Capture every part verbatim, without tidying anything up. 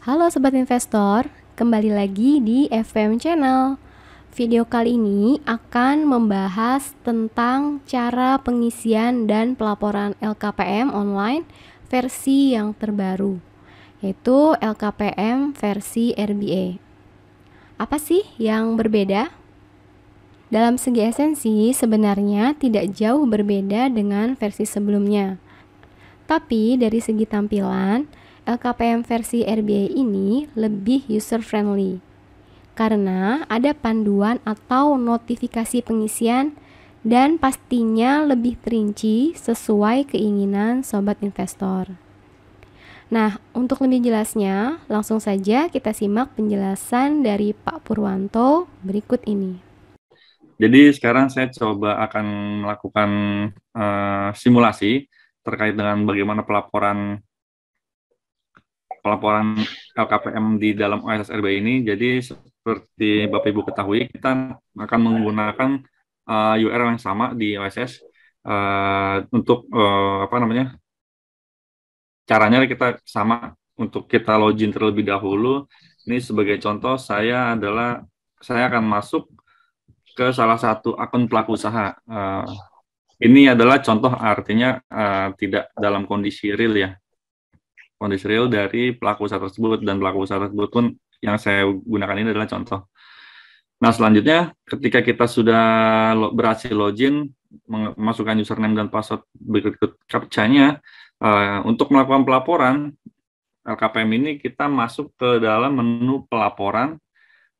Halo Sobat Investor, kembali lagi di F P M Channel. Video kali ini akan membahas tentang cara pengisian dan pelaporan L K P M online versi yang terbaru, yaitu L K P M versi R B A. Apa sih yang berbeda? Dalam segi esensi sebenarnya tidak jauh berbeda dengan versi sebelumnya. Tapi dari segi tampilan, L K P M versi R B A ini lebih user-friendly karena ada panduan atau notifikasi pengisian dan pastinya lebih terinci sesuai keinginan sobat investor. Nah, untuk lebih jelasnya, langsung saja kita simak penjelasan dari Pak Purwanto berikut ini. Jadi sekarang saya coba akan melakukan uh, simulasi terkait dengan bagaimana pelaporan pelaporan L K P M di dalam O S S R B A ini. Jadi seperti Bapak Ibu ketahui, kita akan menggunakan uh, U R L yang sama di O S S uh, untuk uh, apa namanya caranya kita sama untuk kita login terlebih dahulu. Ini sebagai contoh, saya adalah saya akan masuk ke salah satu akun pelaku usaha. Uh, ini adalah contoh, artinya uh, tidak dalam kondisi real ya. Kondisi real dari pelaku usaha tersebut, dan pelaku usaha tersebut pun yang saya gunakan ini adalah contoh. Nah, selanjutnya ketika kita sudah lo berhasil login, memasukkan username dan password berikut captcha-nya, uh, untuk melakukan pelaporan L K P M ini kita masuk ke dalam menu pelaporan,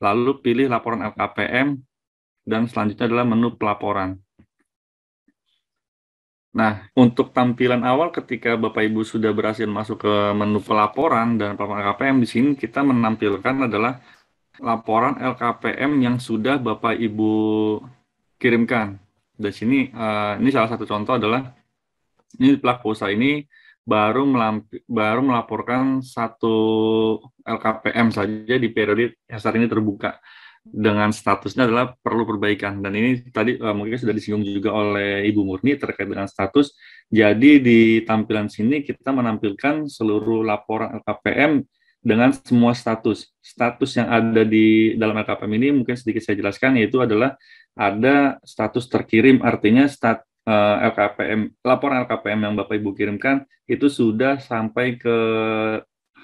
lalu pilih laporan L K P M, dan selanjutnya adalah menu pelaporan. Nah, untuk tampilan awal ketika Bapak Ibu sudah berhasil masuk ke menu pelaporan dan pelaporan L K P M, di sini kita menampilkan adalah laporan L K P M yang sudah Bapak Ibu kirimkan. Di sini uh, ini salah satu contoh adalah ini pelaku usaha ini baru melampi, baru melaporkan satu L K P M saja di periode yang saat ini terbuka, dengan statusnya adalah perlu perbaikan. Dan ini tadi uh, mungkin sudah disinggung juga oleh Ibu Murni terkait dengan status. Jadi di tampilan sini kita menampilkan seluruh laporan L K P M dengan semua status. Status yang ada di dalam L K P M ini mungkin sedikit saya jelaskan, yaitu adalah ada status terkirim, artinya stat, uh, L K P M, laporan L K P M yang Bapak Ibu kirimkan itu sudah sampai ke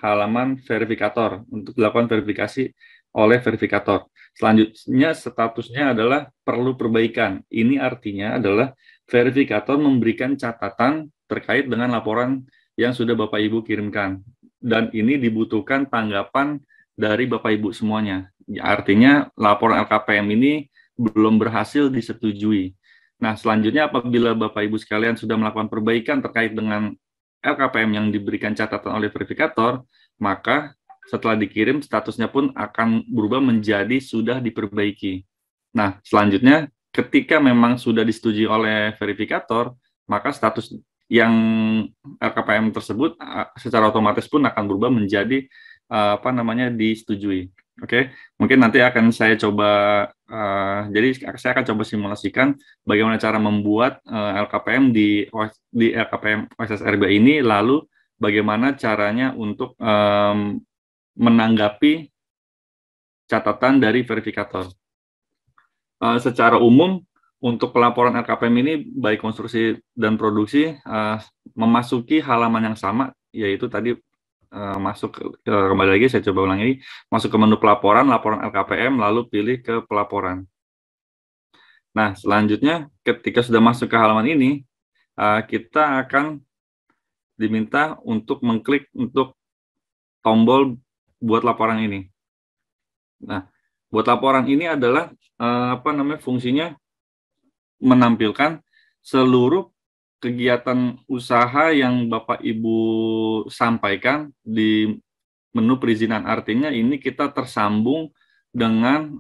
halaman verifikator untuk dilakukan verifikasi oleh verifikator. Selanjutnya statusnya adalah perlu perbaikan. Ini artinya adalah verifikator memberikan catatan terkait dengan laporan yang sudah Bapak Ibu kirimkan. Dan ini dibutuhkan tanggapan dari Bapak Ibu semuanya. Artinya laporan L K P M ini belum berhasil disetujui. Nah, selanjutnya apabila Bapak Ibu sekalian sudah melakukan perbaikan terkait dengan L K P M yang diberikan catatan oleh verifikator, maka setelah dikirim, statusnya pun akan berubah menjadi sudah diperbaiki. Nah, selanjutnya, ketika memang sudah disetujui oleh verifikator, maka status yang L K P M tersebut secara otomatis pun akan berubah menjadi uh, apa namanya disetujui. Oke, okay? Mungkin nanti akan saya coba, uh, jadi saya akan coba simulasikan bagaimana cara membuat uh, L K P M di, di L K P M O S S R B A ini, lalu bagaimana caranya untuk um, menanggapi catatan dari verifikator. Uh, secara umum, untuk pelaporan L K P M ini, baik konstruksi dan produksi, uh, memasuki halaman yang sama, yaitu tadi uh, masuk, uh, kembali lagi saya coba ulangi, masuk ke menu pelaporan, laporan L K P M, lalu pilih ke pelaporan. Nah, selanjutnya, ketika sudah masuk ke halaman ini, uh, kita akan diminta untuk mengklik untuk tombol buat laporan ini. Nah, buat laporan ini adalah eh, apa namanya fungsinya menampilkan seluruh kegiatan usaha yang Bapak Ibu sampaikan di menu perizinan. Artinya ini kita tersambung dengan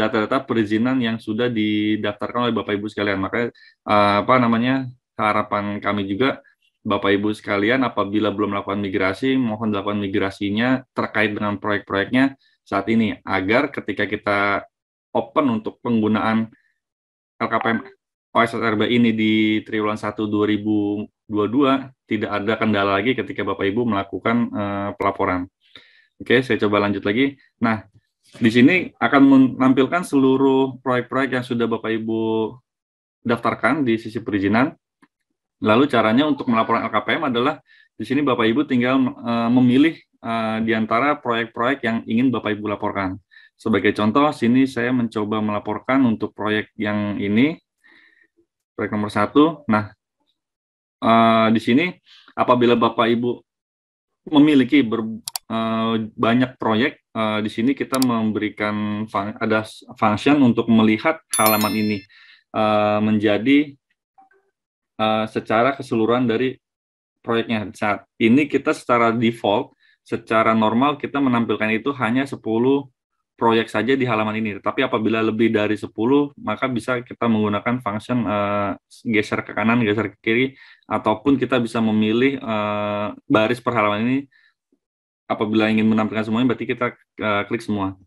data-data eh, perizinan yang sudah didaftarkan oleh Bapak Ibu sekalian. Makanya eh, apa namanya harapan kami juga, Bapak Ibu sekalian, apabila belum melakukan migrasi, mohon dilakukan migrasinya terkait dengan proyek-proyeknya saat ini, agar ketika kita open untuk penggunaan L K P M O S S R B A ini di triwulan satu dua ribu dua puluh dua, tidak ada kendala lagi ketika Bapak Ibu melakukan uh, pelaporan. Oke, Oke, saya coba lanjut lagi. Nah, di sini akan menampilkan seluruh proyek-proyek yang sudah Bapak Ibu daftarkan di sisi perizinan. Lalu caranya untuk melaporkan L K P M adalah di sini Bapak Ibu tinggal uh, memilih uh, di antara proyek-proyek yang ingin Bapak Ibu laporkan. Sebagai contoh, sini saya mencoba melaporkan untuk proyek yang ini, proyek nomor satu. Nah, uh, di sini apabila Bapak Ibu memiliki ber, uh, banyak proyek, uh, di sini kita memberikan fun ada function untuk melihat halaman ini uh, menjadi uh, secara keseluruhan dari proyeknya. Saat ini kita secara default, secara normal kita menampilkan itu hanya sepuluh proyek saja di halaman ini. Tetapi apabila lebih dari sepuluh, maka bisa kita menggunakan function uh, geser ke kanan, geser ke kiri, ataupun kita bisa memilih uh, baris per halaman ini. Apabila ingin menampilkan semuanya, berarti kita uh, klik semua.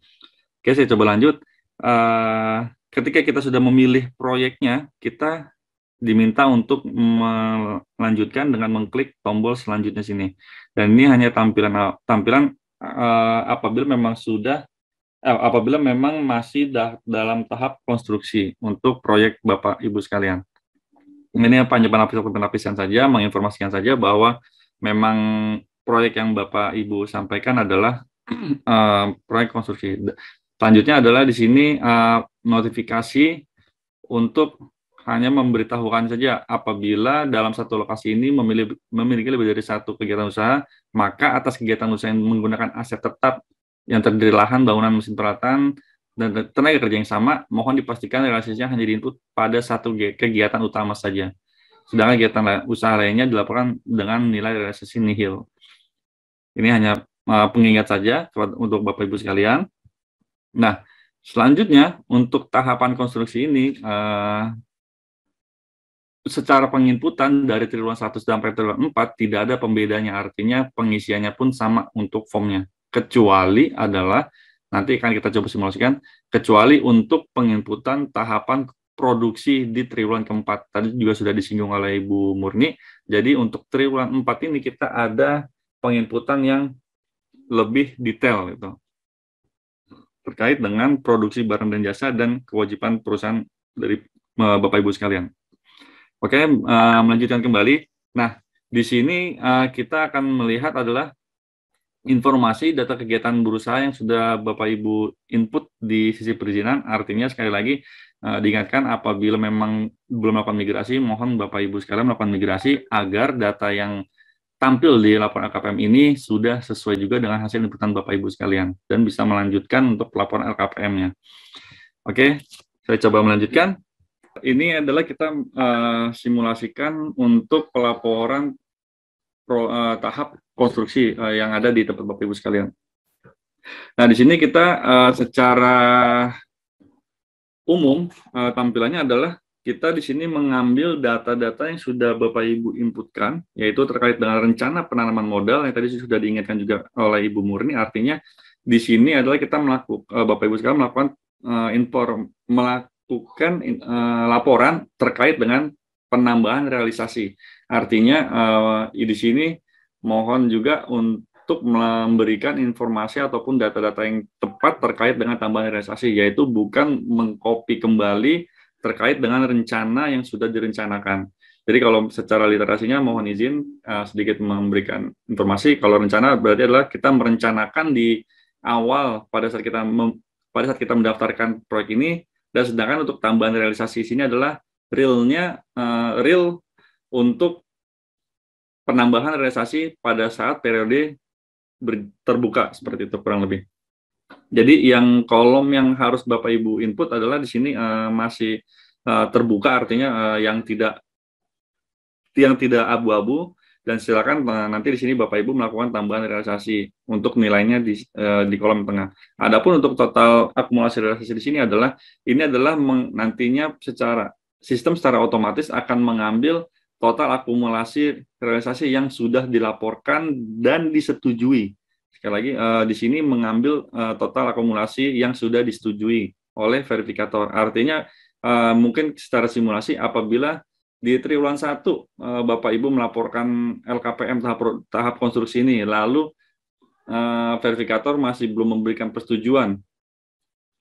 Oke, saya coba lanjut. Uh, ketika kita sudah memilih proyeknya, kita diminta untuk melanjutkan dengan mengklik tombol selanjutnya sini. Dan ini hanya tampilan tampilan uh, apabila memang sudah uh, apabila memang masih dah, dalam tahap konstruksi untuk proyek Bapak Ibu sekalian. Ini penyampaian saja, menginformasikan saja bahwa memang proyek yang Bapak Ibu sampaikan adalah uh, proyek konstruksi. Selanjutnya adalah di sini uh, notifikasi untuk hanya memberitahukan saja apabila dalam satu lokasi ini memilih, memiliki lebih dari satu kegiatan usaha, maka atas kegiatan usaha yang menggunakan aset tetap yang terdiri lahan, bangunan, mesin peralatan, dan tenaga kerja yang sama, mohon dipastikan realisasinya hanya diinput pada satu kegiatan utama saja. Sedangkan kegiatan usaha lainnya dilaporkan dengan nilai realisasi nihil. Ini hanya pengingat saja untuk Bapak-Ibu sekalian. Nah, selanjutnya untuk tahapan konstruksi ini, eh, secara penginputan dari triwulan satu sampai triwulan empat tidak ada pembedanya, artinya pengisiannya pun sama untuk formnya, kecuali adalah nanti akan kita coba simulasikan, kecuali untuk penginputan tahapan produksi di triwulan keempat tadi juga sudah disinggung oleh Ibu Murni. Jadi untuk triwulan empat ini kita ada penginputan yang lebih detail gitu terkait dengan produksi barang dan jasa dan kewajiban perusahaan dari uh, Bapak Ibu sekalian. Oke, uh, melanjutkan kembali. Nah, di sini uh, kita akan melihat adalah informasi data kegiatan berusaha yang sudah Bapak Ibu input di sisi perizinan. Artinya sekali lagi uh, diingatkan apabila memang belum melakukan migrasi, mohon Bapak Ibu sekalian melakukan migrasi agar data yang tampil di laporan L K P M ini sudah sesuai juga dengan hasil inputan Bapak Ibu sekalian dan bisa melanjutkan untuk laporan L K P M-nya. Oke, saya coba melanjutkan. Ini adalah kita uh, simulasikan untuk pelaporan pro, uh, tahap konstruksi uh, yang ada di tempat Bapak Ibu sekalian. Nah, di sini kita uh, secara umum uh, tampilannya adalah kita di sini mengambil data-data yang sudah Bapak Ibu inputkan, yaitu terkait dengan rencana penanaman modal yang tadi sudah diingatkan juga oleh Ibu Murni. Artinya di sini adalah kita melakukan uh, Bapak Ibu sekalian melakukan uh, inform melakukan bukan uh, laporan terkait dengan penambahan realisasi. Artinya uh, di sini mohon juga untuk memberikan informasi ataupun data-data yang tepat terkait dengan tambahan realisasi, yaitu bukan mengcopy kembali terkait dengan rencana yang sudah direncanakan. Jadi kalau secara literasinya mohon izin uh, sedikit memberikan informasi. Kalau rencana berarti adalah kita merencanakan di awal pada saat kita mem pada saat kita mendaftarkan proyek ini. Dan sedangkan untuk tambahan realisasi sini adalah realnya uh, real untuk penambahan realisasi pada saat periode terbuka seperti itu kurang lebih. Jadi yang kolom yang harus Bapak Ibu input adalah di sini uh, masih uh, terbuka, artinya uh, yang tidak yang tidak abu-abu, dan silakan uh, nanti di sini Bapak Ibu melakukan tambahan realisasi untuk nilainya di, uh, di kolom tengah. Adapun untuk total akumulasi realisasi di sini adalah ini adalah meng, nantinya secara sistem secara otomatis akan mengambil total akumulasi realisasi yang sudah dilaporkan dan disetujui. Sekali lagi uh, di sini mengambil uh, total akumulasi yang sudah disetujui oleh verifikator. Artinya uh, mungkin secara simulasi apabila di triwulan satu Bapak Ibu melaporkan L K P M tahap, tahap konstruksi ini, lalu eh, verifikator masih belum memberikan persetujuan.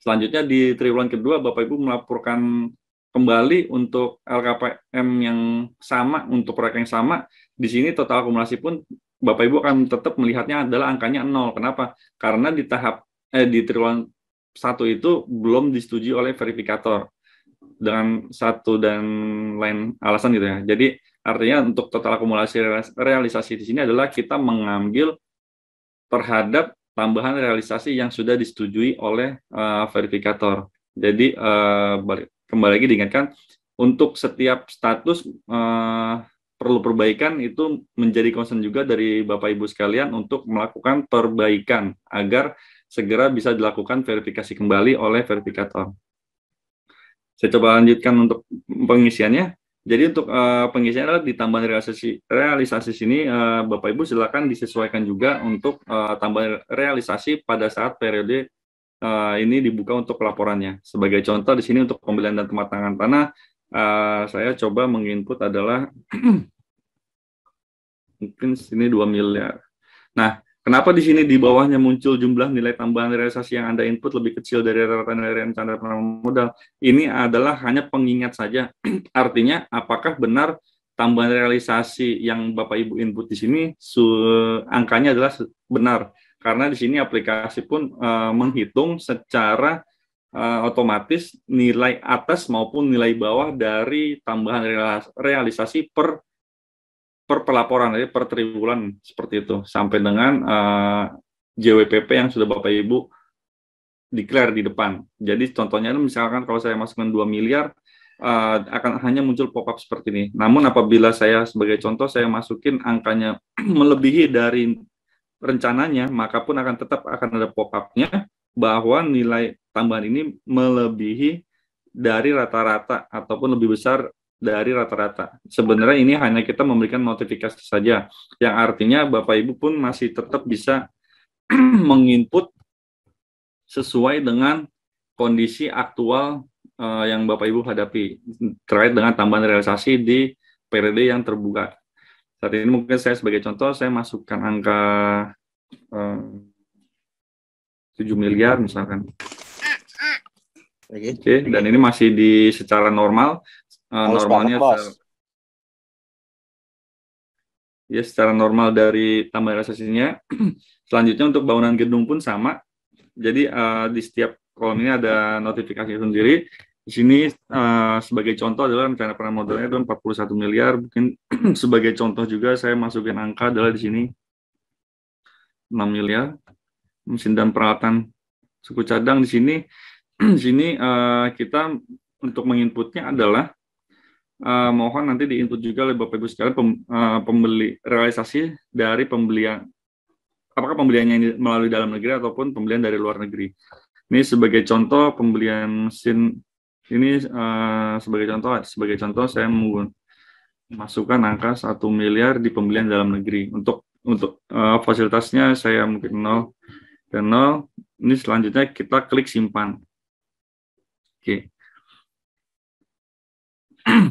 Selanjutnya di triwulan kedua, Bapak-Ibu melaporkan kembali untuk L K P M yang sama, untuk proyek yang sama. Di sini total akumulasi pun Bapak-Ibu akan tetap melihatnya adalah angkanya nol. Kenapa? Karena di tahap eh, di triwulan satu itu belum disetujui oleh verifikator dengan satu dan lain alasan gitu ya. Jadi artinya untuk total akumulasi realisasi di sini adalah kita mengambil terhadap tambahan realisasi yang sudah disetujui oleh uh, verifikator. Jadi uh, balik, kembali lagi diingatkan untuk setiap status uh, perlu perbaikan, itu menjadi concern juga dari Bapak Ibu sekalian untuk melakukan perbaikan agar segera bisa dilakukan verifikasi kembali oleh verifikator. Saya coba lanjutkan untuk pengisiannya. Jadi untuk uh, pengisian adalah di tambahan realisasi, realisasi sini uh, Bapak-Ibu silakan disesuaikan juga untuk uh, tambahan realisasi pada saat periode uh, ini dibuka untuk pelaporannya. Sebagai contoh di sini untuk pembelian dan pematangan tanah, uh, saya coba menginput adalah mungkin sini dua miliar. Nah, kenapa di sini di bawahnya muncul jumlah nilai tambahan realisasi yang Anda input lebih kecil dari rata-rata nilai rencana penanaman modal? Ini adalah hanya pengingat saja. Artinya, apakah benar tambahan realisasi yang Bapak-Ibu input di sini angkanya adalah benar? Karena di sini aplikasi pun uh, menghitung secara uh, otomatis nilai atas maupun nilai bawah dari tambahan realisasi per per pelaporan, jadi per triwulan seperti itu, sampai dengan uh, J W P P yang sudah Bapak-Ibu declare di depan. Jadi contohnya misalkan kalau saya masukkan dua miliar, uh, akan hanya muncul pop-up seperti ini. Namun apabila saya sebagai contoh, saya masukin angkanya melebihi dari rencananya, maka pun akan tetap akan ada pop-up-nya bahwa nilai tambahan ini melebihi dari rata-rata ataupun lebih besar dari rata-rata. Sebenarnya ini hanya kita memberikan notifikasi saja, yang artinya Bapak-Ibu pun masih tetap bisa menginput sesuai dengan kondisi aktual uh, yang Bapak-Ibu hadapi terkait dengan tambahan realisasi di periode yang terbuka. Saat ini mungkin saya sebagai contoh, saya masukkan angka uh, tujuh miliar misalkan. Oke, okay, dan ini masih di secara normal. Uh, normalnya banget, ya secara normal dari tambahan realisasinya. Selanjutnya untuk bangunan gedung pun sama. Jadi uh, di setiap kolom ini ada notifikasi sendiri. Di sini uh, sebagai contoh adalah rencana penanaman modalnya itu empat puluh satu miliar. Mungkin sebagai contoh juga saya masukin angka adalah di sini enam miliar. Mesin dan peralatan suku cadang di sini. Di sini uh, kita untuk menginputnya adalah Uh, mohon nanti diinput juga oleh Bapak Ibu sekalian pem, uh, pembeli realisasi dari pembelian, apakah pembeliannya ini melalui dalam negeri ataupun pembelian dari luar negeri. Ini sebagai contoh pembelian mesin ini uh, sebagai contoh sebagai contoh saya memasukkan angka satu miliar di pembelian dalam negeri. Untuk untuk uh, fasilitasnya saya mungkin nol dan nol. Ini selanjutnya kita klik simpan. Oke. Okay.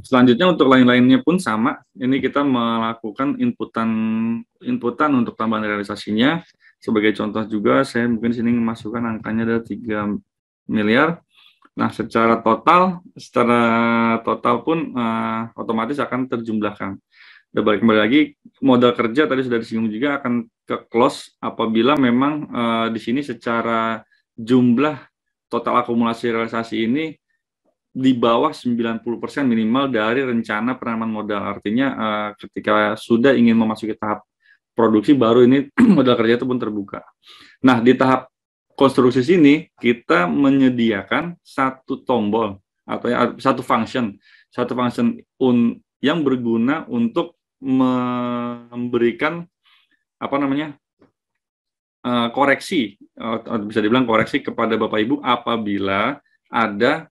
Selanjutnya untuk lain-lainnya pun sama. Ini kita melakukan inputan inputan untuk tambahan realisasinya. Sebagai contoh juga saya mungkin sini memasukkan angkanya ada tiga miliar. Nah, secara total, secara total pun uh, otomatis akan terjumlahkan. Dan balik kembali lagi, modal kerja tadi sudah disinggung juga akan ke close apabila memang uh, di sini secara jumlah total akumulasi realisasi ini di bawah sembilan puluh persen minimal dari rencana penanaman modal. Artinya uh, ketika sudah ingin memasuki tahap produksi, baru ini modal kerja itu pun terbuka. Nah, di tahap konstruksi sini, kita menyediakan satu tombol atau satu function, satu function un, yang berguna untuk memberikan apa namanya uh, koreksi, uh, bisa dibilang koreksi kepada Bapak-Ibu apabila ada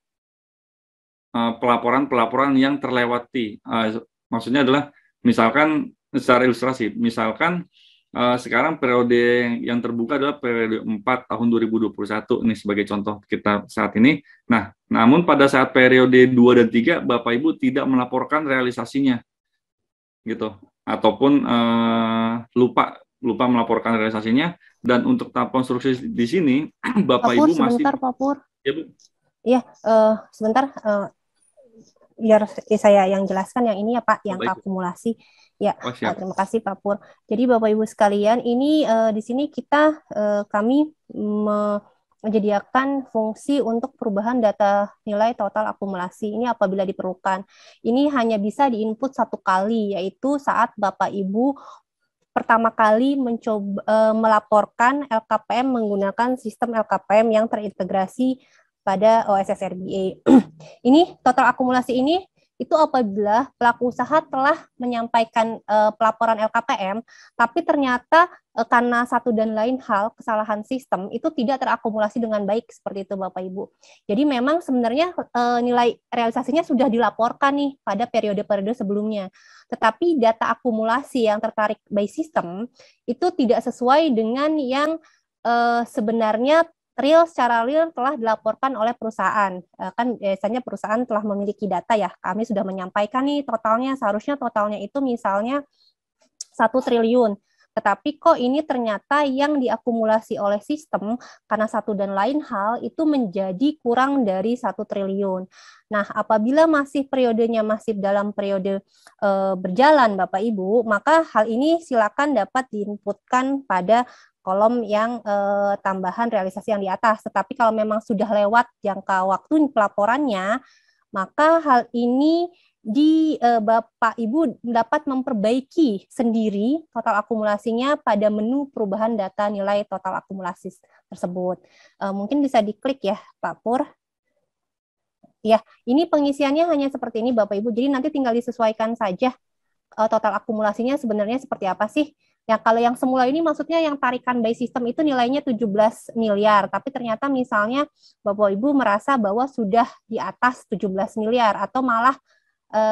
pelaporan-pelaporan yang terlewati. Uh, maksudnya adalah, misalkan secara ilustrasi, misalkan uh, sekarang periode yang terbuka adalah periode empat tahun dua ribu dua puluh satu, ini sebagai contoh kita saat ini. Nah, namun pada saat periode dua dan tiga, Bapak-Ibu tidak melaporkan realisasinya, gitu, ataupun uh, lupa lupa melaporkan realisasinya. Dan untuk tahap konstruksi di sini, Bapak Ibu masih... Sebentar, Pak Pur. Ya, Bu. Iya, uh, sebentar. Uh, biar saya yang jelaskan yang ini ya, Pak, yang Baik. akumulasi. Ya, oh, nah, terima kasih Pak Pur. Jadi Bapak Ibu sekalian, ini uh, di sini kita uh, kami me menyediakan fungsi untuk perubahan data nilai total akumulasi ini apabila diperlukan. Ini hanya bisa diinput satu kali, yaitu saat Bapak Ibu pertama kali mencoba uh, melaporkan L K P M menggunakan sistem L K P M yang terintegrasi pada O S S R B A. Ini total akumulasi ini itu apabila pelaku usaha telah menyampaikan uh, pelaporan L K P M, tapi ternyata uh, karena satu dan lain hal kesalahan sistem itu tidak terakumulasi dengan baik seperti itu Bapak Ibu. Jadi memang sebenarnya uh, nilai realisasinya sudah dilaporkan nih pada periode-periode sebelumnya, tetapi data akumulasi yang tertarik by sistem itu tidak sesuai dengan yang uh, sebenarnya real secara real telah dilaporkan oleh perusahaan. Kan biasanya perusahaan telah memiliki data ya, kami sudah menyampaikan nih totalnya, seharusnya totalnya itu misalnya satu triliun. Tetapi kok ini ternyata yang diakumulasi oleh sistem karena satu dan lain hal itu menjadi kurang dari satu triliun. Nah, apabila masih periodenya masih dalam periode e, berjalan Bapak Ibu, maka hal ini silakan dapat diinputkan pada kolom yang eh, tambahan realisasi yang di atas. Tetapi kalau memang sudah lewat jangka waktu pelaporannya, maka hal ini di eh, Bapak Ibu dapat memperbaiki sendiri total akumulasinya pada menu perubahan data nilai total akumulasi tersebut. Eh, mungkin bisa diklik ya Pak Pur. Ya, ini pengisiannya hanya seperti ini Bapak Ibu, jadi nanti tinggal disesuaikan saja eh, total akumulasinya sebenarnya seperti apa sih. Ya, kalau yang semula ini maksudnya yang tarikan by system itu nilainya tujuh belas miliar, tapi ternyata misalnya Bapak Ibu merasa bahwa sudah di atas tujuh belas miliar, atau malah e,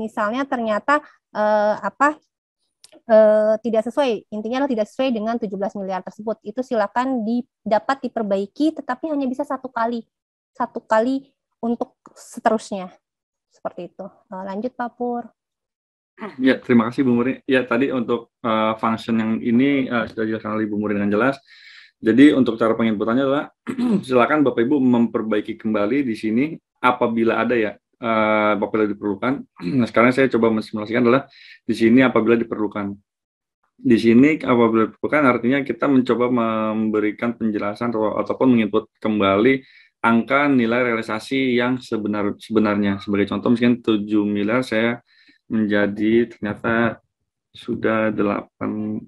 misalnya ternyata e, apa e, tidak sesuai, intinya lah tidak sesuai dengan tujuh belas miliar tersebut, itu silakan di, dapat diperbaiki, tetapi hanya bisa satu kali, satu kali untuk seterusnya seperti itu. Lanjut Pak Pur. Ya, terima kasih Bu Muri. Ya, tadi untuk uh, function yang ini uh, sudah dijelaskan oleh Bu Muri dengan jelas. Jadi untuk cara penginputannya adalah silakan Bapak Ibu memperbaiki kembali di sini apabila ada ya, uh, apabila diperlukan. Nah, sekarang saya coba mensimulasikan adalah di sini apabila diperlukan. Di sini apabila diperlukan artinya kita mencoba memberikan penjelasan atau, ataupun menginput kembali angka nilai realisasi yang sebenar, sebenarnya. Sebagai contoh misalkan tujuh miliar saya menjadi ternyata sudah delapan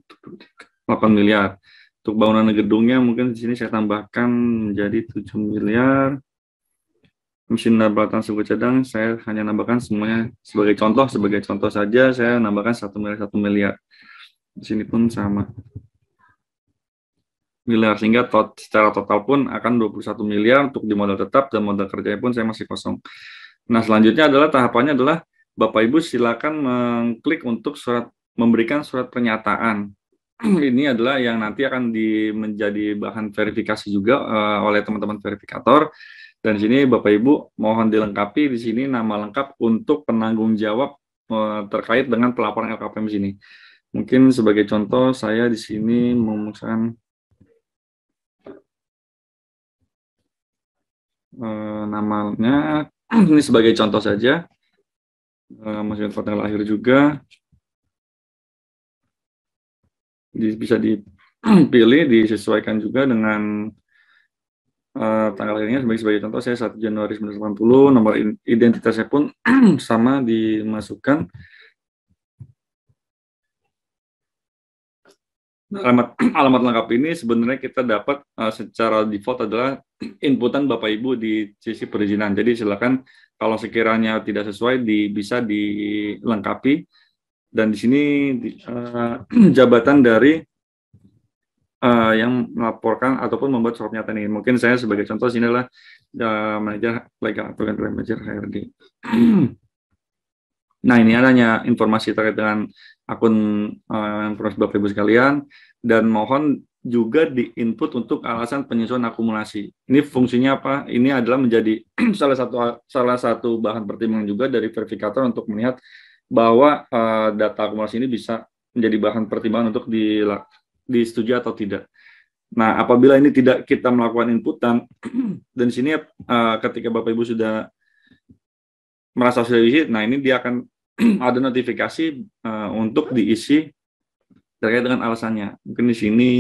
miliar. Untuk bangunan gedungnya mungkin di sini saya tambahkan menjadi tujuh miliar. Mesin dan peralatan sebagai cadang saya hanya nambahkan semuanya sebagai contoh, sebagai contoh saja saya nambahkan satu miliar satu miliar. Di sini pun sama. Miliar sehingga tot, secara total pun akan dua puluh satu miliar untuk di modal tetap, dan modal kerjanya pun saya masih kosong. Nah, selanjutnya adalah tahapannya adalah Bapak Ibu silakan mengklik untuk surat memberikan surat pernyataan. Ini adalah yang nanti akan di, menjadi bahan verifikasi juga uh, oleh teman-teman verifikator. Dan di sini Bapak Ibu mohon dilengkapi di sini nama lengkap untuk penanggung jawab uh, terkait dengan pelaporan L K P M di sini. Mungkin sebagai contoh saya di sini memasukkan uh, namanya ini sebagai contoh saja. Uh, masukkan foto lahir juga. Di, bisa dipilih, disesuaikan juga dengan uh, tanggal lahirnya. Sebagai, sebagai contoh, saya satu Januari seribu sembilan ratus delapan puluh, nomor identitasnya pun sama dimasukkan. Alamat, alamat lengkap ini sebenarnya kita dapat uh, secara default adalah inputan Bapak Ibu di sisi perizinan. Jadi silakan kalau sekiranya tidak sesuai di, bisa dilengkapi. Dan di sini di, uh, jabatan dari uh, yang melaporkan ataupun membuat surat pernyataan ini. Mungkin saya sebagai contoh sini adalah uh, manajer legal atau manajer H R D. Nah, ini adanya informasi terkait dengan akun uh, informasi Bapak Ibu sekalian, dan mohon juga diinput untuk alasan penyesuaian akumulasi. Ini fungsinya apa? Ini adalah menjadi salah satu salah satu bahan pertimbangan juga dari verifikator untuk melihat bahwa uh, data akumulasi ini bisa menjadi bahan pertimbangan untuk disetujui atau tidak. Nah, apabila ini tidak kita melakukan inputan, dan di sini uh, ketika Bapak Ibu sudah merasa sudah diisi, nah ini dia akan ada notifikasi uh, untuk diisi terkait dengan alasannya. Mungkin di sini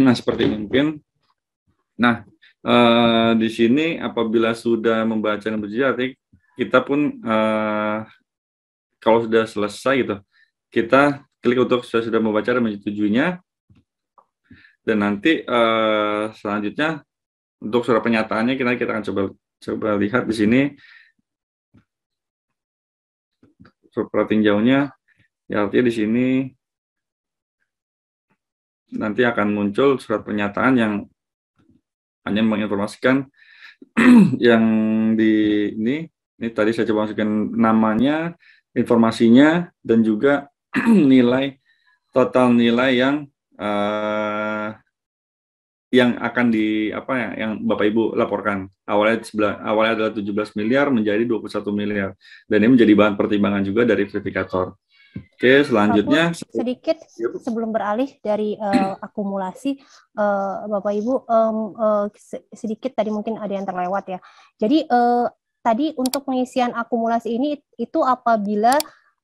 nah seperti ini mungkin. Nah, uh, di sini apabila sudah membaca dan berjatik, kita pun uh, kalau sudah selesai gitu, kita klik untuk sudah sudah membaca dan menyetujuinya, dan nanti uh, selanjutnya untuk surat pernyataannya kita kita akan coba coba lihat di sini surat tinjauannya, ya artinya di sini nanti akan muncul surat pernyataan yang hanya menginformasikan yang di ini. Ini tadi saya coba masukkan namanya, informasinya, dan juga nilai, total nilai yang uh, yang akan di apa ya, yang Bapak Ibu laporkan. Awalnya awalnya adalah tujuh belas miliar menjadi dua puluh satu miliar, dan ini menjadi bahan pertimbangan juga dari verifikator. Oke, selanjutnya aku sedikit sebelum beralih dari uh, akumulasi, uh, Bapak Ibu um, uh, sedikit tadi mungkin ada yang terlewat ya. Jadi uh, tadi untuk pengisian akumulasi ini itu apabila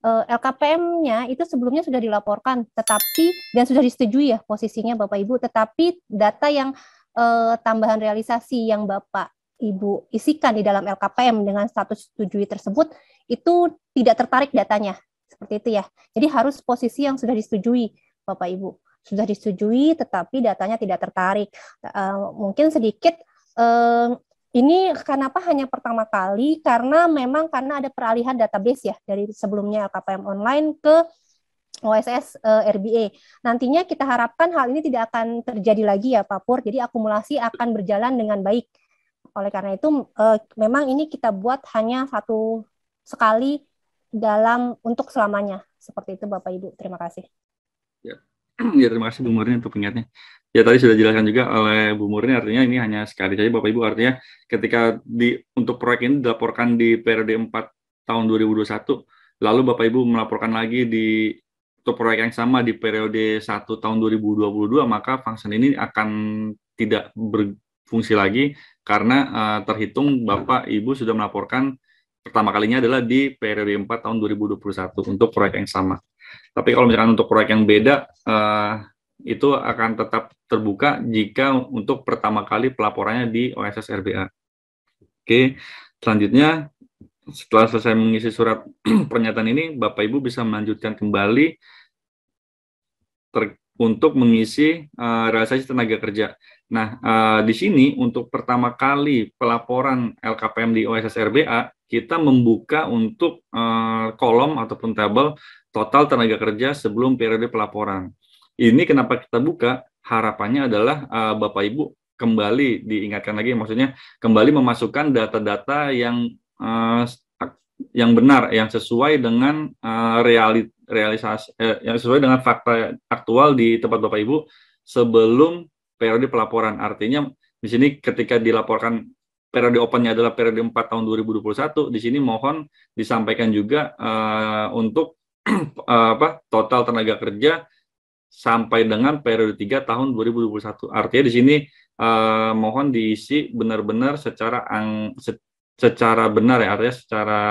uh, L K P M-nya itu sebelumnya sudah dilaporkan, tetapi dan sudah disetujui ya posisinya Bapak Ibu, tetapi data yang uh, tambahan realisasi yang Bapak Ibu isikan di dalam L K P M dengan status setujui tersebut itu tidak tertarik datanya, seperti itu ya. Jadi harus posisi yang sudah disetujui Bapak Ibu, sudah disetujui tetapi datanya tidak tertarik. Uh, mungkin sedikit. Uh, Ini kenapa hanya pertama kali? Karena memang karena ada peralihan database ya, dari sebelumnya L K P M online ke O S S R B A. Nantinya kita harapkan hal ini tidak akan terjadi lagi ya Pak Pur, jadi akumulasi akan berjalan dengan baik. Oleh karena itu memang ini kita buat hanya satu sekali dalam untuk selamanya. Seperti itu Bapak Ibu, terima kasih. Ya, ya terima kasih Bu Murni untuk pengingatnya. Ya tadi sudah dijelaskan juga oleh Bu Murni, artinya ini hanya sekali saja Bapak Ibu, artinya ketika di untuk proyek ini dilaporkan di periode empat tahun dua ribu dua puluh satu, lalu Bapak Ibu melaporkan lagi di untuk proyek yang sama di periode satu tahun dua ribu dua puluh dua, maka function ini akan tidak berfungsi lagi karena uh, terhitung Bapak Ibu sudah melaporkan pertama kalinya adalah di periode empat tahun dua ribu dua puluh satu untuk proyek yang sama. Tapi kalau misalkan untuk proyek yang beda, uh, itu akan tetap terbuka jika untuk pertama kali pelaporannya di O S S R B A. Oke, selanjutnya setelah selesai mengisi surat pernyataan ini, Bapak Ibu bisa melanjutkan kembali untuk mengisi uh, realisasi tenaga kerja. Nah, uh, di sini untuk pertama kali pelaporan L K P M di O S S R B A, kita membuka untuk uh, kolom ataupun tabel total tenaga kerja sebelum periode pelaporan. Ini kenapa kita buka, harapannya adalah uh, Bapak Ibu kembali diingatkan lagi, maksudnya kembali memasukkan data-data yang uh, yang benar, yang sesuai dengan uh, reali, realisasi, eh, yang sesuai dengan fakta aktual di tempat Bapak Ibu sebelum periode pelaporan. Artinya di sini ketika dilaporkan periode opennya adalah periode empat tahun dua ribu dua puluh satu, di sini mohon disampaikan juga uh, untuk uh, apa total tenaga kerja sampai dengan periode tiga tahun dua ribu dua puluh satu. Artinya di sini eh, mohon diisi benar-benar secara ang, se, secara benar ya, artinya secara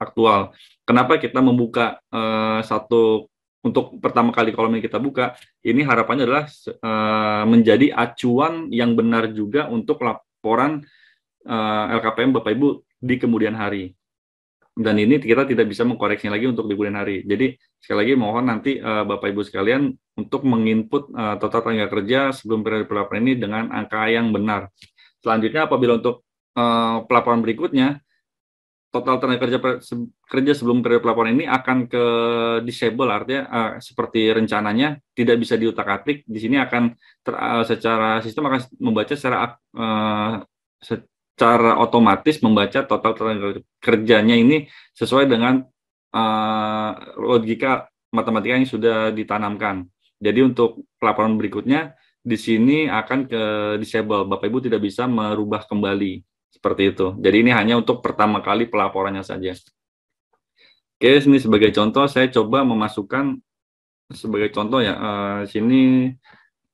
aktual. Kenapa kita membuka eh, satu untuk pertama kali kolom ini kita buka? Ini harapannya adalah eh, menjadi acuan yang benar juga untuk laporan eh, L K P M Bapak Ibu di kemudian hari. Dan ini kita tidak bisa mengkoreksi lagi untuk di kemudian hari. Jadi sekali lagi mohon nanti uh, Bapak Ibu sekalian untuk menginput uh, total tenaga kerja sebelum periode pelaporan ini dengan angka yang benar. Selanjutnya apabila untuk uh, pelaporan berikutnya total tenaga kerja per, se, kerja sebelum periode pelaporan ini akan ke disable, artinya uh, seperti rencananya tidak bisa diutak-atik. Di sini akan ter, uh, secara sistem akan membaca secara uh, se, cara otomatis membaca total tenaga kerjanya ini sesuai dengan uh, logika matematika yang sudah ditanamkan. Jadi untuk pelaporan berikutnya di sini akan ke disable, Bapak Ibu tidak bisa merubah kembali Seperti itu. Jadi ini hanya untuk pertama kali pelaporannya saja. Oke, sini sebagai contoh saya coba memasukkan sebagai contoh ya, uh, sini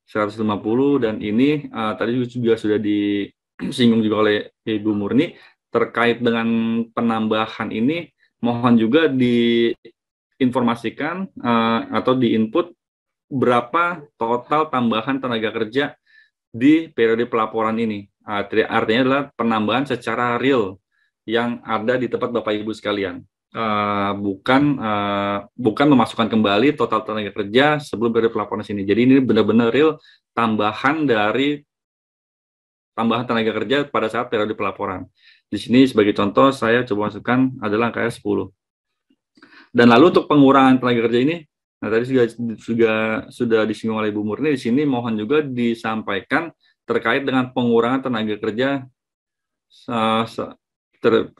seratus lima puluh dan ini uh, tadi juga sudah disinggung juga oleh Ibu Murni terkait dengan penambahan ini, mohon juga diinformasikan uh, atau diinput berapa total tambahan tenaga kerja di periode pelaporan ini. Artinya adalah penambahan secara real yang ada di tempat Bapak Ibu sekalian. Uh, bukan uh, bukan memasukkan kembali total tenaga kerja sebelum periode pelaporan sini. Jadi ini benar-benar real tambahan dari tambahan tenaga kerja pada saat periode pelaporan. Di sini sebagai contoh saya coba masukkan adalah angka sepuluh. Dan lalu untuk pengurangan tenaga kerja ini, nah tadi sudah, sudah, sudah disinggung oleh Ibu Murni, di sini mohon juga disampaikan terkait dengan pengurangan tenaga kerja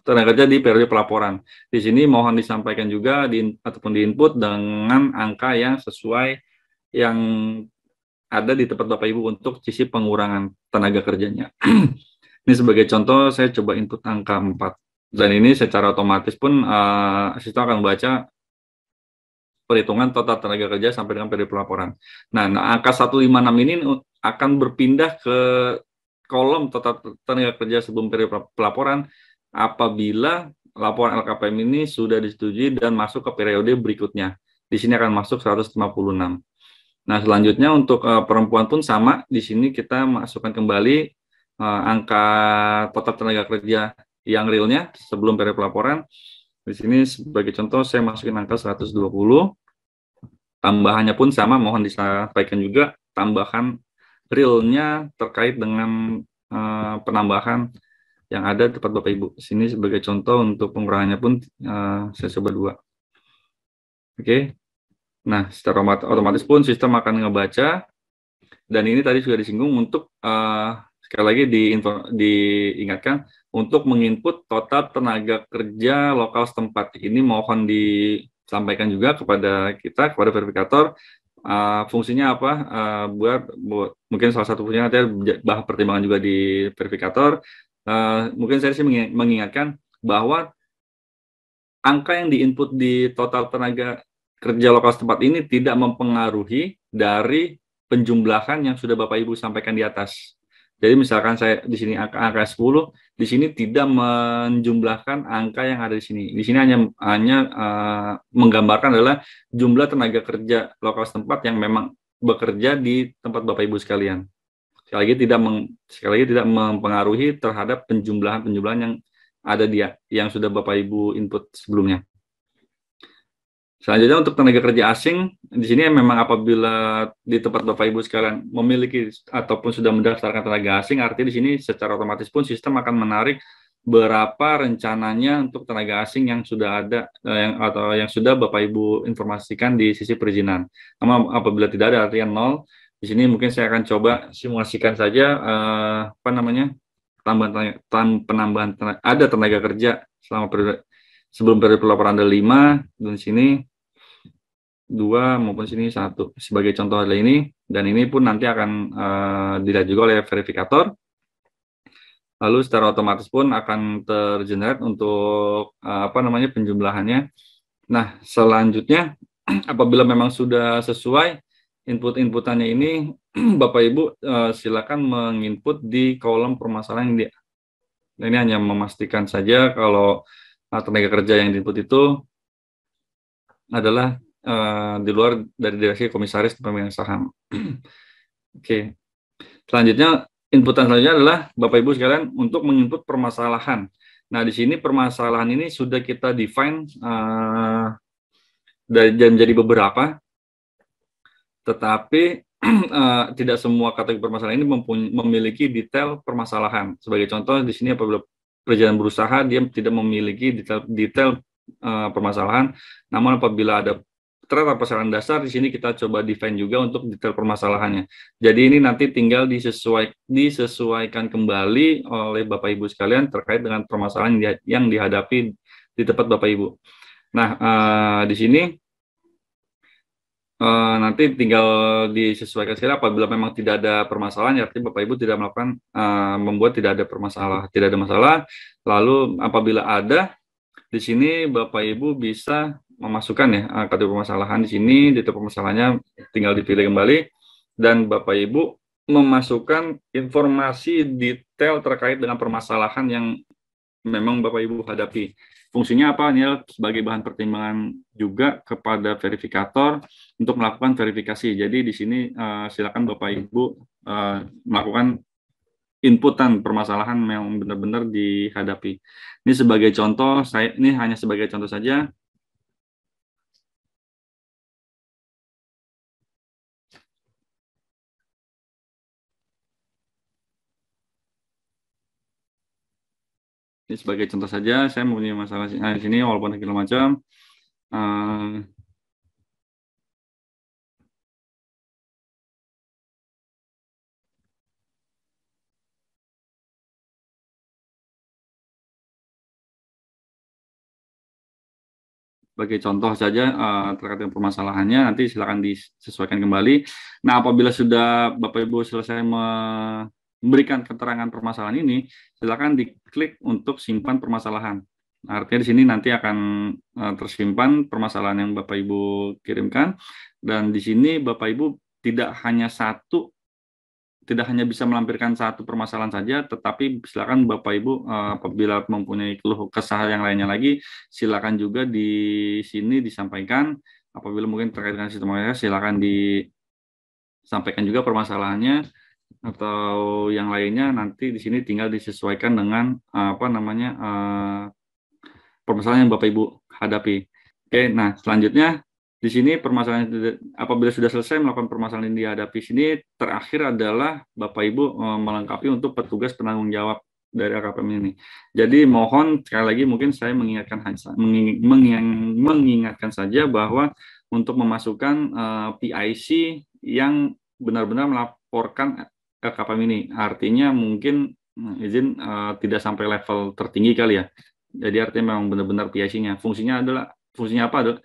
tenaga kerja di periode pelaporan. Di sini mohon disampaikan juga di, ataupun diinput dengan angka yang sesuai yang ada di tempat Bapak Ibu untuk sisi pengurangan tenaga kerjanya. Ini sebagai contoh saya coba input angka empat. Dan ini secara otomatis pun uh, sistem akan membaca perhitungan total tenaga kerja sampai dengan periode pelaporan. Nah, nah angka seratus lima puluh enam ini akan berpindah ke kolom total tenaga kerja sebelum periode pelaporan apabila laporan L K P M ini sudah disetujui dan masuk ke periode berikutnya. Di sini akan masuk seratus lima puluh enam. Nah, selanjutnya untuk uh, perempuan pun sama. Di sini kita masukkan kembali uh, angka total tenaga kerja yang realnya sebelum periode pelaporan. Di sini sebagai contoh saya masukin angka seratus dua puluh. Tambahannya pun sama, mohon disampaikan juga tambahan realnya terkait dengan uh, penambahan yang ada tepat Bapak Ibu. Di sini sebagai contoh untuk pengurangannya pun uh, saya coba dua. Oke. Okay. Nah, secara otomatis pun sistem akan ngebaca dan ini tadi sudah disinggung untuk uh, sekali lagi diinfo, diingatkan untuk menginput total tenaga kerja lokal setempat. Ini mohon disampaikan juga kepada kita, kepada verifikator, uh, fungsinya apa, uh, buat, buat mungkin salah satu fungsinya nanti bahan pertimbangan juga di verifikator. Uh, mungkin saya sih mengingatkan bahwa angka yang diinput di total tenaga kerja lokal setempat ini tidak mempengaruhi dari penjumlahan yang sudah Bapak Ibu sampaikan di atas. Jadi misalkan saya di sini angka sepuluh, di sini tidak menjumlahkan angka yang ada di sini. Di sini hanya hanya uh, menggambarkan adalah jumlah tenaga kerja lokal setempat yang memang bekerja di tempat Bapak Ibu sekalian. Sekali lagi tidak meng, sekali lagi tidak mempengaruhi terhadap penjumlahan-penjumlahan yang ada dia yang sudah Bapak Ibu input sebelumnya. Selanjutnya untuk tenaga kerja asing, di sini memang apabila di tempat Bapak Ibu sekalian memiliki ataupun sudah mendaftarkan tenaga asing, artinya di sini secara otomatis pun sistem akan menarik berapa rencananya untuk tenaga asing yang sudah ada yang, atau yang sudah Bapak Ibu informasikan di sisi perizinan. Namun apabila tidak ada artinya nol, di sini mungkin saya akan coba simulasikan saja eh, apa namanya tambahan tenaga, penambahan tenaga, ada tenaga kerja selama periode sebelum periode pelaporan ada lima, dan sini dua maupun sini satu. Sebagai contoh adalah ini, dan ini pun nanti akan uh, dilihat juga oleh verifikator. Lalu secara otomatis pun akan tergenerate untuk uh, apa namanya penjumlahannya. Nah, selanjutnya apabila memang sudah sesuai input-inputannya ini, Bapak Ibu uh, silakan menginput di kolom permasalahan ini. Nah, ini hanya memastikan saja kalau Nah, tenaga kerja yang diinput itu adalah uh, di luar dari direksi komisaris pemilik saham. Oke, okay. Selanjutnya inputan selanjutnya adalah Bapak Ibu sekalian untuk menginput permasalahan. Nah, di sini permasalahan ini sudah kita define uh, dari dan jadi beberapa, tetapi uh, tidak semua kategori permasalahan ini memiliki detail permasalahan. Sebagai contoh di sini apabila perjalanan berusaha, dia tidak memiliki detail, detail uh, permasalahan. Namun apabila ada ternyata permasalahan dasar, di sini kita coba define juga untuk detail permasalahannya. Jadi ini nanti tinggal disesuai, disesuaikan kembali oleh Bapak-Ibu sekalian terkait dengan permasalahan yang, yang dihadapi di tempat Bapak-Ibu. Nah, uh, di sini uh, nanti tinggal disesuaikan sekali apabila memang tidak ada permasalahan, ya artinya Bapak Ibu tidak melakukan, uh, membuat tidak ada permasalahan, tidak ada masalah. Lalu apabila ada, di sini Bapak Ibu bisa memasukkan ya kategori permasalahan di sini, detail permasalahannya tinggal dipilih kembali, dan Bapak Ibu memasukkan informasi detail terkait dengan permasalahan yang memang Bapak Ibu hadapi. Fungsinya apa? Ini sebagai bahan pertimbangan juga kepada verifikator untuk melakukan verifikasi. Jadi di sini uh, silakan Bapak Ibu uh, melakukan inputan permasalahan yang benar-benar dihadapi. Ini sebagai contoh, saya ini hanya sebagai contoh saja. Ini sebagai contoh saja, saya mempunyai masalah nah, di sini, walaupun segala macam. Uh, sebagai contoh saja uh, terkait dengan permasalahannya, nanti silakan disesuaikan kembali. Nah, apabila sudah Bapak-Ibu selesai me memberikan keterangan permasalahan ini, silakan diklik untuk simpan permasalahan. Nah, artinya di sini nanti akan uh, tersimpan permasalahan yang Bapak Ibu kirimkan, dan di sini Bapak Ibu tidak hanya satu, tidak hanya bisa melampirkan satu permasalahan saja, tetapi silakan Bapak Ibu uh, apabila mempunyai keluh kesah yang lainnya lagi, silakan juga di sini disampaikan. Apabila mungkin terkait dengan sistem organisasi, silakan disampaikan juga permasalahannya, atau yang lainnya nanti di sini tinggal disesuaikan dengan apa namanya uh, permasalahan yang Bapak Ibu hadapi. Oke, nah selanjutnya di sini permasalahan apabila sudah selesai melakukan permasalahan yang dihadapi sini, terakhir adalah Bapak Ibu uh, melengkapi untuk petugas penanggung jawab dari L K P M ini. Jadi mohon sekali lagi mungkin saya mengingatkan mengingat, mengingatkan saja bahwa untuk memasukkan uh, P I C yang benar-benar melaporkan L K P M ini, artinya mungkin izin uh, tidak sampai level tertinggi kali ya. Jadi artinya memang benar-benar P I C-nya. Fungsinya adalah fungsinya apa? Adalah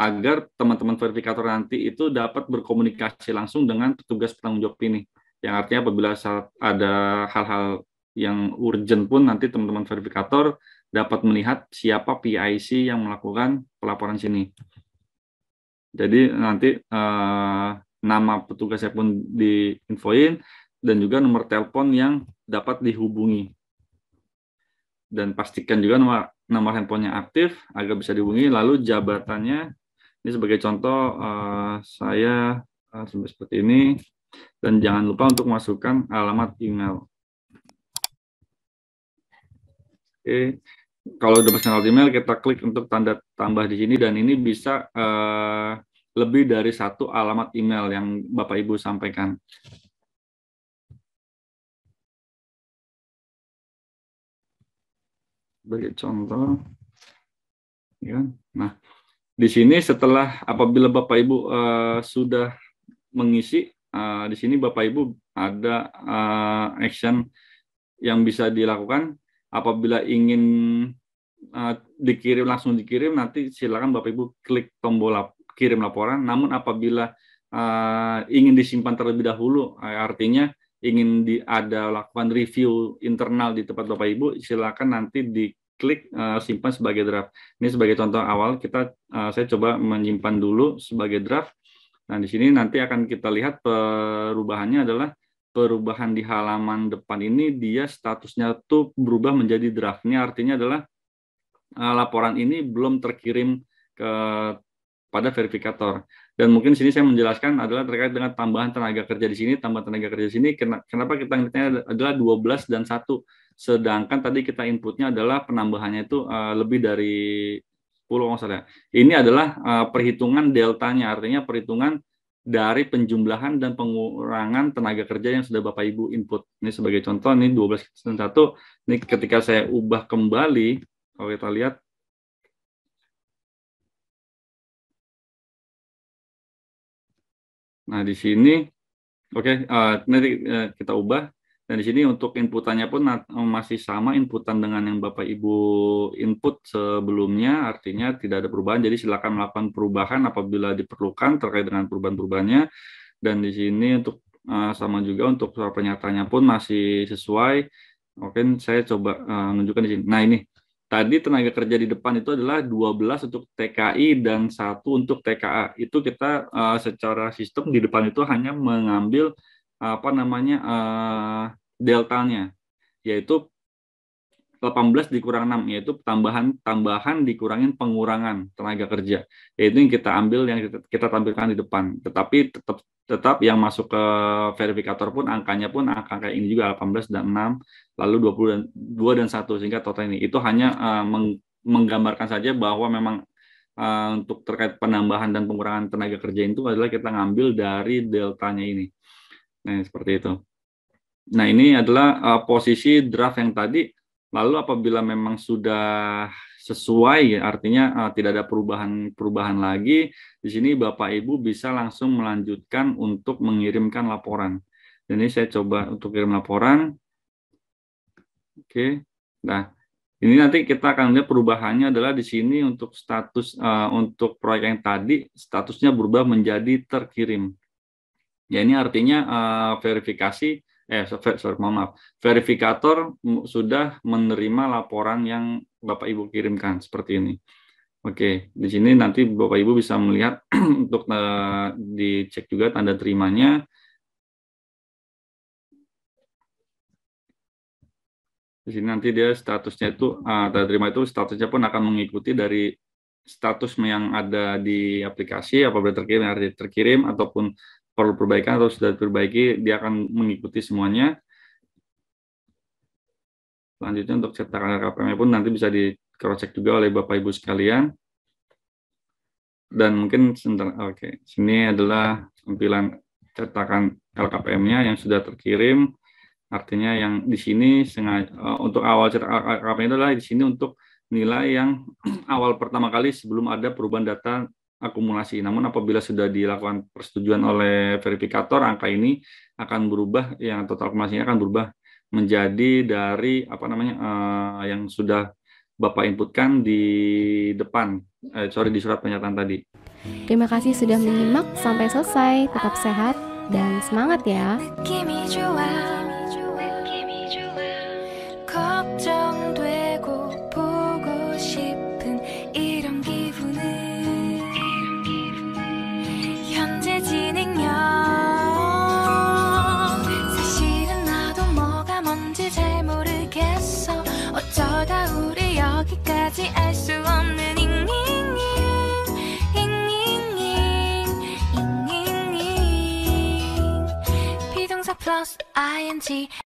agar teman-teman verifikator nanti itu dapat berkomunikasi langsung dengan petugas penanggung jawab ini. Yang artinya apabila saat ada hal-hal yang urgent pun nanti teman-teman verifikator dapat melihat siapa P I C yang melakukan pelaporan sini. Jadi nanti uh, nama petugasnya pun diinfoin, dan juga nomor telepon yang dapat dihubungi. Dan pastikan juga nomor, nomor handphonenya aktif agar bisa dihubungi, lalu jabatannya, ini sebagai contoh uh, saya uh, seperti ini, dan jangan lupa untuk masukkan alamat email. Oke, kalau udah masukkan alamat email, kita klik untuk tanda tambah di sini, dan ini bisa uh, lebih dari satu alamat email yang Bapak Ibu sampaikan. Sebagai contoh, ya. Nah, di sini setelah apabila Bapak Ibu uh, sudah mengisi, uh, di sini Bapak Ibu ada uh, action yang bisa dilakukan. Apabila ingin uh, dikirim langsung dikirim, nanti silakan Bapak Ibu klik tombol lap kirim laporan. Namun apabila uh, ingin disimpan terlebih dahulu, artinya ingin di, ada lakukan review internal di tempat Bapak Ibu, silakan nanti diklik uh, simpan sebagai draft. Ini sebagai contoh awal, kita uh, saya coba menyimpan dulu sebagai draft. Nah di sini nanti akan kita lihat perubahannya adalah perubahan di halaman depan ini, dia statusnya tuh berubah menjadi draft. Ini artinya adalah uh, laporan ini belum terkirim ke pada verifikator. Dan mungkin sini saya menjelaskan adalah terkait dengan tambahan tenaga kerja di sini, tambahan tenaga kerja di sini, kenapa kita ingatnya adalah dua belas dan satu, sedangkan tadi kita inputnya adalah penambahannya itu uh, lebih dari sepuluh maksudnya. Ini adalah uh, perhitungan deltanya, artinya perhitungan dari penjumlahan dan pengurangan tenaga kerja yang sudah Bapak Ibu input. Ini sebagai contoh, ini dua belas dan satu, ini ketika saya ubah kembali, kalau kita lihat, nah, di sini, oke, okay, uh, nanti uh, kita ubah. Dan di sini untuk inputannya pun masih sama inputan dengan yang Bapak Ibu input sebelumnya, artinya tidak ada perubahan. Jadi silakan melakukan perubahan apabila diperlukan terkait dengan perubahan-perubahannya. Dan di sini untuk sama juga untuk surat pernyataannya pun masih sesuai. Oke, saya coba menunjukkan di sini. Nah ini. Tadi tenaga kerja di depan itu adalah dua belas untuk T K I dan satu untuk T K A. Itu kita uh, secara sistem di depan itu hanya mengambil uh, apa namanya uh, deltanya, yaitu delapan belas dikurang enam, yaitu tambahan-tambahan dikurangin pengurangan tenaga kerja. Yaitu yang kita ambil, yang kita, kita tampilkan di depan. Tetapi tetap tetap yang masuk ke verifikator pun angkanya pun angka kayak ini juga delapan belas dan enam, lalu dua puluh dan dua dan satu, sehingga total ini. Itu hanya uh, meng, menggambarkan saja bahwa memang uh, untuk terkait penambahan dan pengurangan tenaga kerja itu adalah kita ngambil dari deltanya ini. Nah, seperti itu. Nah, ini adalah uh, posisi draft yang tadi. Lalu apabila memang sudah sesuai, artinya uh, tidak ada perubahan-perubahan lagi, di sini Bapak Ibu bisa langsung melanjutkan untuk mengirimkan laporan. Dan ini saya coba untuk kirim laporan. Oke, nah ini nanti kita akan lihat perubahannya adalah di sini untuk status uh, untuk proyek yang tadi statusnya berubah menjadi terkirim. Ya ini artinya uh, verifikasi. Eh, sorry, maaf. Verifikator sudah menerima laporan yang Bapak Ibu kirimkan seperti ini. Oke, di sini nanti Bapak Ibu bisa melihat untuk uh, dicek juga tanda terimanya. Di sini nanti dia statusnya itu uh, tanda terima itu statusnya pun akan mengikuti dari status yang ada di aplikasi apabila terkirim, artinya terkirim ataupun perlu perbaikan atau sudah diperbaiki, dia akan mengikuti semuanya. Selanjutnya untuk cetakan L K P M pun nanti bisa di cross-check juga oleh Bapak Ibu sekalian. Dan mungkin sebentar, oke, okay. Sini adalah tampilan cetakan L K P M-nya yang sudah terkirim. Artinya yang di sini sengaja untuk awal cetakan L K P M adalah di sini untuk nilai yang awal pertama kali sebelum ada perubahan data akumulasi. Namun apabila sudah dilakukan persetujuan oleh verifikator, angka ini akan berubah, yang total akumulasinya akan berubah menjadi dari apa namanya uh, yang sudah Bapak inputkan di depan, uh, sorry di surat pernyataan tadi. Terima kasih sudah menyimak sampai selesai. Tetap sehat dan semangat ya. 알 수 없는 잉잉잉 잉잉잉 잉잉잉 비동사 플러스 ing